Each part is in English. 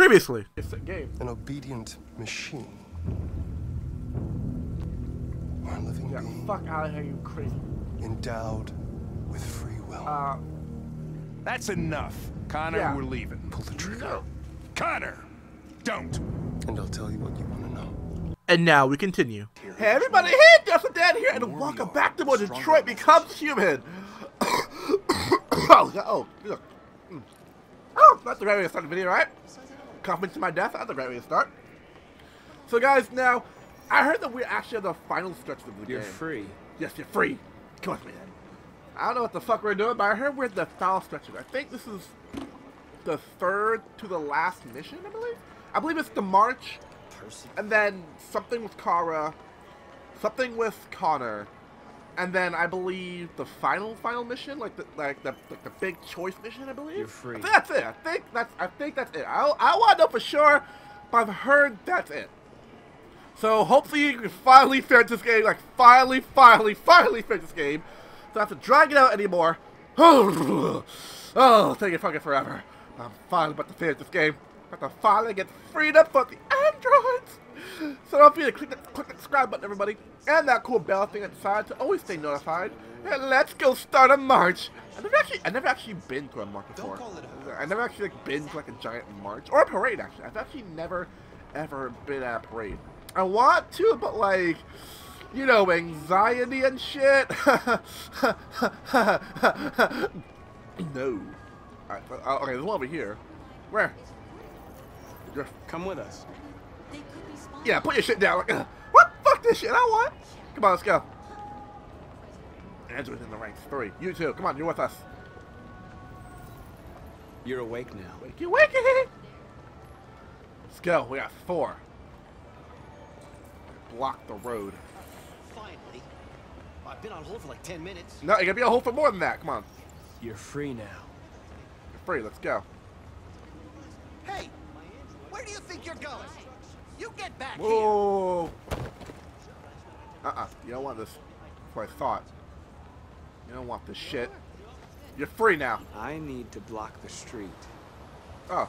Previously. It's a game. An obedient machine. Or a living being. Fuck out of here, you crazy. Endowed with free will. That's enough. Connor, we're leaving. Pull the trigger. No. Connor! Don't! And I'll tell you what you want to know. And now we continue. Hey, everybody, hey, Justin Dad here, and welcome back to more Detroit Becomes Human. Oh, look. Oh, that's the right way to start the video, right? Compliment to my death, that's the right way to start. So, guys, now, I heard that we're actually on the final stretch of the game. You're free. Yes, you're free. Come with me, then. I don't know what the fuck we're doing, but I heard we're at the final stretch of it. I think this is the third to the last mission, I believe? I believe it's the march, and then something with Kara, something with Connor, and then I believe the final mission, like the big choice mission, I believe? You're free. I think that's it. I think that's it. I want to know for sure, but I've heard that's it. So hopefully you can finally finish this game, like finally finish this game. Don't have to drag it out anymore. Oh, take it fucking forever. I'm finally about to finish this game. About to finally get freed up for the androids. So don't forget to click the subscribe button, everybody, and that cool bell thing at the side to always stay notified. And let's go start a march. I never actually been to a march before. I never actually been to like a giant march or a parade. Actually, I've actually never ever been at a parade. I want to, but like. You know, anxiety and shit. No. Alright, okay, there's one over here. Where? Come with us. Yeah, put your shit down. Like, what? Fuck this shit. I don't want. Come on, let's go. Andrew's in the ranks. 3. You too. Come on, you're with us. You're awake now. Wakey, wakey. Let's go. We got 4. Block the road. I've been on hold for like 10 minutes. No, you gotta be on hold for more than that. Come on. You're free now. You're free. Let's go. Hey, where do you think you're going? You get back here. Whoa. You don't want this. That's what I thought. You don't want this shit. You're free now. I need to block the street. Oh.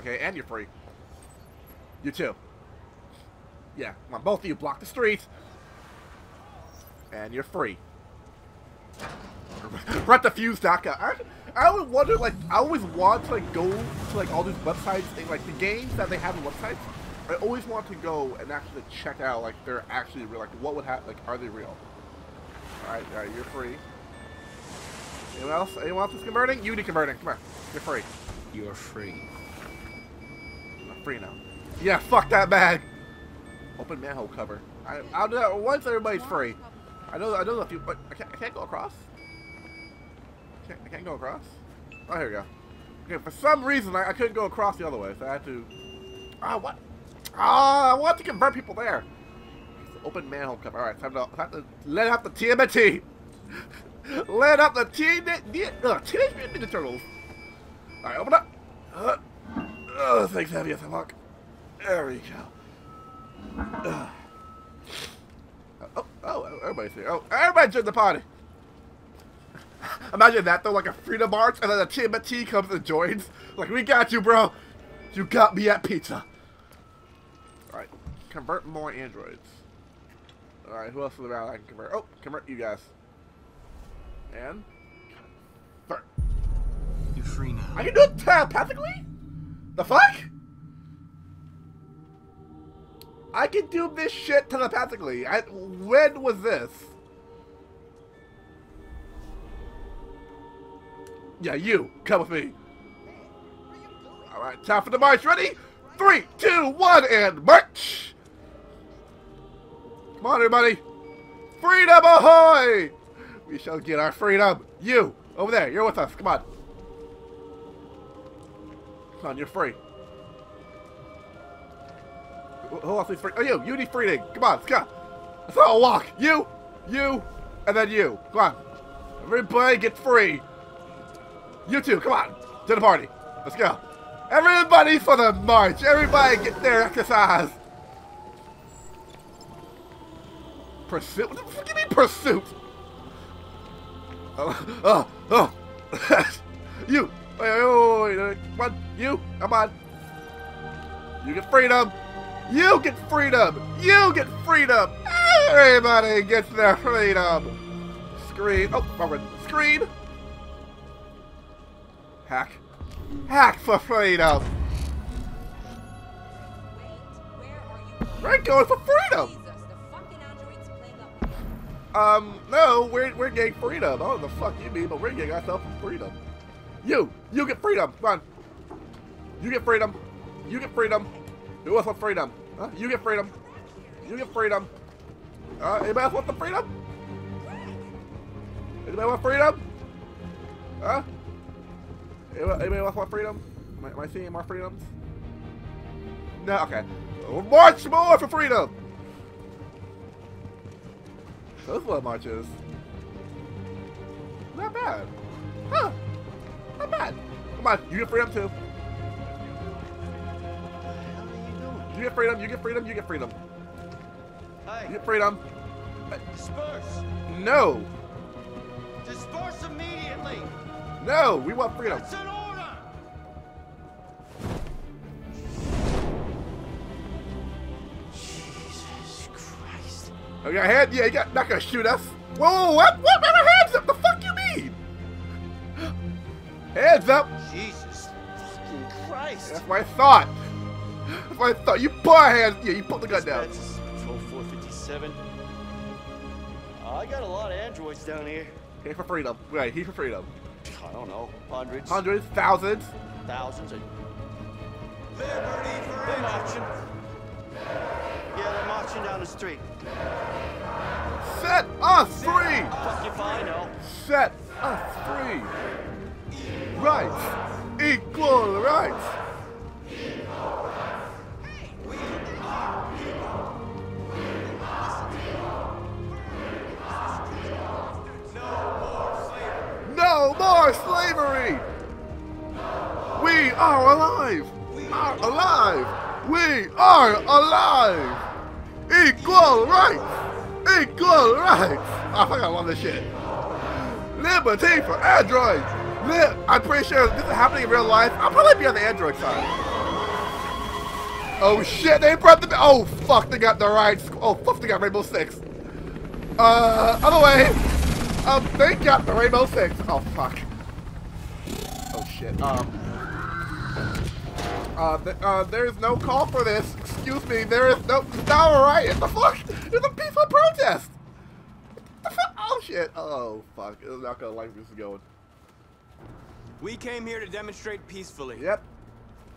Okay, and you're free. You too. Yeah, come on. Both of you block the streets. And you're free. Retthefuse.com. I always wonder, like, I always want to like go to like all these websites, and, like the games that they have on websites. I always want to go and actually check out like they're actually real. Like, what would happen? Like, are they real? All right, you're free. Anyone else? Anyone else is converting? You need converting. Come on, you're free. You're free. I'm free now. Yeah, fuck that bag. Open manhole cover. I'll do that once everybody's free. I know a few, but I can't go across. I can't go across. Oh, here we go. Okay, for some reason I couldn't go across the other way, so I had to. Ah, what? Ah, I want to convert people there. Open manhole cover. All right, time to let up the TMNT. Let up the Teenage Mutant Ninja Turtles. All right, open up. Oh, thanks, heavy as fuck. There we go. Oh, everybody's here. Oh, everybody joined the party. Imagine that, though, like a freedom march, and then a TMNT comes and joins. Like, we got you, bro. You got me at pizza. Alright, convert more androids. Alright, who else is around I can convert? Oh, convert you guys. And convert. You're free now. I can do it telepathically? The fuck? I can do this shit telepathically. When was this? Yeah, you. Come with me. Alright, time for the march. Ready? 3, 2, 1, and march! Come on, everybody. Freedom ahoy! We shall get our freedom. You, over there. You're with us. Come on. Come on, you're free. Who else needs free? Oh, you need freedom. Come on, let's go. Let's all walk. You, and then you. Come on. Everybody get free. You too, come on. To the party. Let's go. Everybody for the march. Everybody get their exercise. Pursuit? What the fuck do you mean pursuit? Oh. You. Wait, 1, you. Come on. You get freedom! You get freedom! You get freedom! Everybody gets their freedom! Screen. Oh, forward. Screen! Hack. Hack for freedom! We're going for freedom! No, we're getting freedom. I don't know the fuck you mean, but we're getting ourselves freedom. You get freedom! Come on! You get freedom! You get freedom! Who else wants freedom? Huh? You get freedom! You get freedom! Anybody else want the freedom? Anybody want freedom? Huh? Anybody else want freedom? Am I seeing more freedoms? No, okay. March more for freedom! Those blood marches. Not bad. Huh. Not bad. Come on, you get freedom too. What the hell are you doing? You get freedom, you get freedom, you get freedom. Hey. You get freedom. Disperse. No. Disperse immediately. No, we want freedom. That's an order. Jesus Christ. Oh, you got a hand? Yeah, you got not gonna shoot us. Whoa, what? What? My hands up. The fuck you mean? Hands up! Jesus fucking Christ! Yeah, that's my thought! That's my thought! You put our hands! Yeah, you put the gun down. Patrol 457. I got a lot of androids down here. Here for freedom. Right, here for freedom. I don't know. Hundreds. Hundreds? Thousands? Thousands. They're marching. Yeah, they're marching down the street. Set us free! Fuck if I know. Set us free! Rights! Equal rights! Equal rights! Hey! We are people! We are people! We are people! No more slavery! No more slavery! We are alive! We are alive! We are alive! Equal rights! Equal rights! I fucking love this shit. Liberty for androids! I'm pretty sure this is happening in real life. I'll probably be on the android side. Oh shit, they brought the- oh fuck, they got the right oh fuck, they got Rainbow Six. Other way. They got the Rainbow Six. Oh fuck. Oh shit, there's no call for this. Excuse me, there is no- it's not alright. It's a fuck! It's a peaceful protest! Oh shit. Oh fuck, it's not gonna like this is going. We came here to demonstrate peacefully. Yep.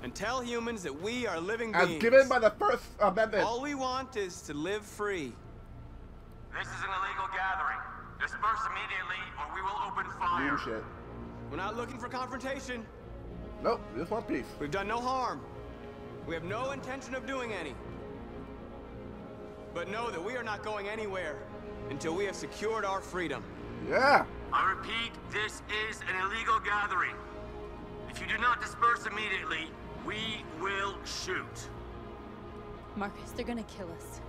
And tell humans that we are living beings. As given by the First Amendment. All we want is to live free. This is an illegal gathering. Disperse immediately or we will open fire. New shit. We're not looking for confrontation. Nope, we just want peace. We've done no harm. We have no intention of doing any. But know that we are not going anywhere until we have secured our freedom. Yeah. I repeat, this is an illegal gathering. If you do not disperse immediately, we will shoot. Marcus, they're gonna kill us.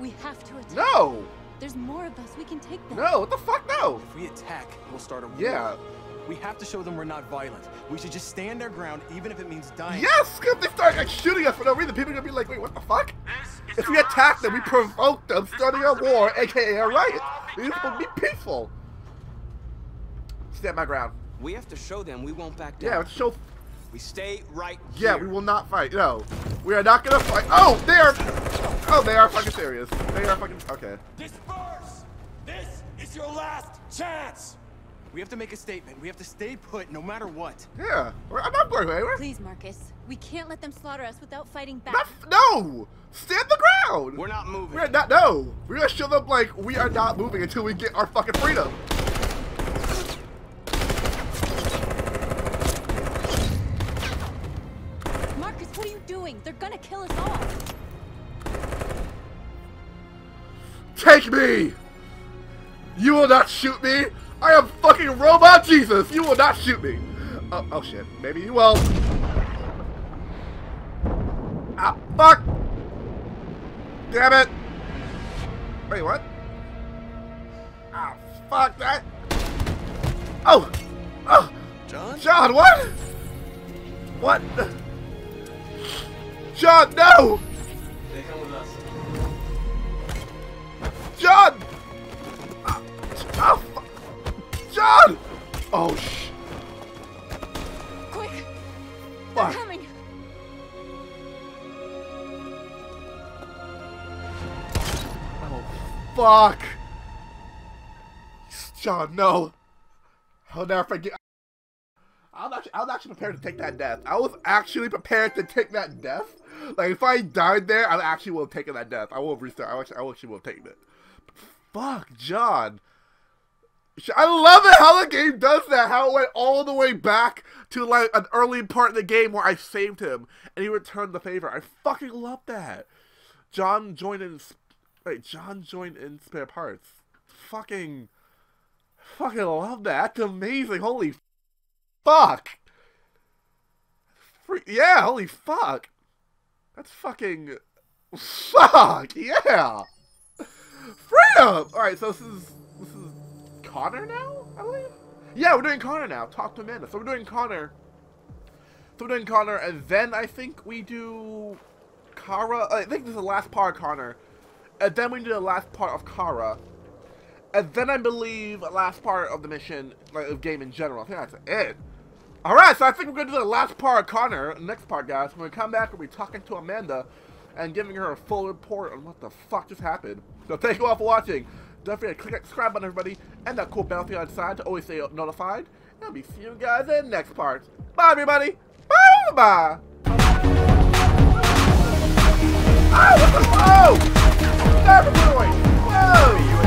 We have to attack. No! There's more of us, we can take them. No, what the fuck, no! If we attack, we'll start a war. Yeah. We have to show them we're not violent. We should just stand our ground, even if it means dying. Yes! Because they start like, shooting us for no reason. People are gonna be like, wait, what the fuck? If we attack them, we provoke them, starting a war, aka a riot. It's supposed to be peaceful. Stand my ground. We have to show them we won't back down. Yeah, let's show. We stay right here. Yeah, we will not fight. No, we are not gonna fight. Oh, they are. Oh, they are fucking serious. They are fucking. Okay. Disperse. This is your last chance. We have to make a statement. We have to stay put, no matter what. Yeah, I'm not going anywhere. Please, Marcus. We can't let them slaughter us without fighting back. No. Stand the ground. We're not moving. We're not. No. We're gonna show them like we are not moving until we get our fucking freedom. They're gonna kill us all. Take me! You will not shoot me! I am fucking robot Jesus! You will not shoot me! Oh shit, maybe you will. Ah, fuck! Damn it! Wait, what? Ah, fuck that! Oh! Oh! John? John, what? What? John, no! They come with us. John! John! Oh, shit. Quick! They're coming! Oh, fuck! John, no! I'll never forget. I was actually prepared to take that death. I was actually prepared to take that death. Like, if I died there, I actually would have taken that death. I will restart. I actually would have taken it. Fuck, John. I love it how the game does that. How it went all the way back to, like, an early part of the game where I saved him. And he returned the favor. I fucking love that. John joined in... Wait, John joined in spare parts. Fucking... Fucking love that. That's amazing. Holy fuck. Yeah, holy fuck. That's fucking... Fuck, yeah. Freedom! Alright, so this is Connor now, I believe? Yeah, we're doing Connor now. Talk to Amanda. So we're doing Connor. And then I think we do Kara. I think this is the last part of Connor. And then we do the last part of Kara. And then I believe the last part of the mission, like, of game in general. I think that's it. Alright, so I think we're going to do the last part of Connor. Next part, guys. When we come back, we'll be talking to Amanda and giving her a full report on what the fuck just happened. So thank you all for watching. Don't forget to click that subscribe button, everybody. And that cool bell on the side to always stay notified. And I'll be seeing you guys in the next part. Bye, everybody. Bye. Oh, what the fuck? Whoa!